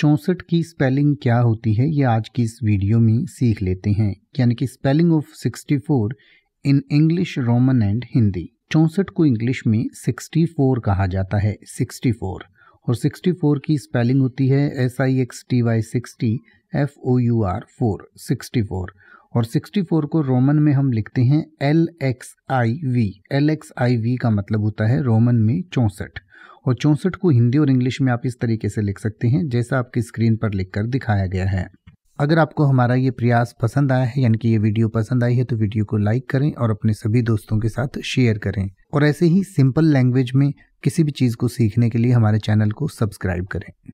64 की स्पेलिंग क्या होती है ये आज की इस वीडियो में सीख लेते हैं, यानी कि spelling of 64 in English, Roman and Hindi. 64 को इंग्लिश में 64 कहा जाता है, 64, और 64 की स्पेलिंग होती है SIXTY60FOUR 64, और 64 को रोमन में हम लिखते हैं LXIV। LXIV का मतलब होता है रोमन में 64, और 64 को हिंदी और इंग्लिश में आप इस तरीके से लिख सकते हैं जैसा आपकी स्क्रीन पर लिखकर दिखाया गया है। अगर आपको हमारा ये प्रयास पसंद आया है, यानी कि ये वीडियो पसंद आई है, तो वीडियो को लाइक करें और अपने सभी दोस्तों के साथ शेयर करें, और ऐसे ही सिंपल लैंग्वेज में किसी भी चीज़ को सीखने के लिए हमारे चैनल को सब्सक्राइब करें।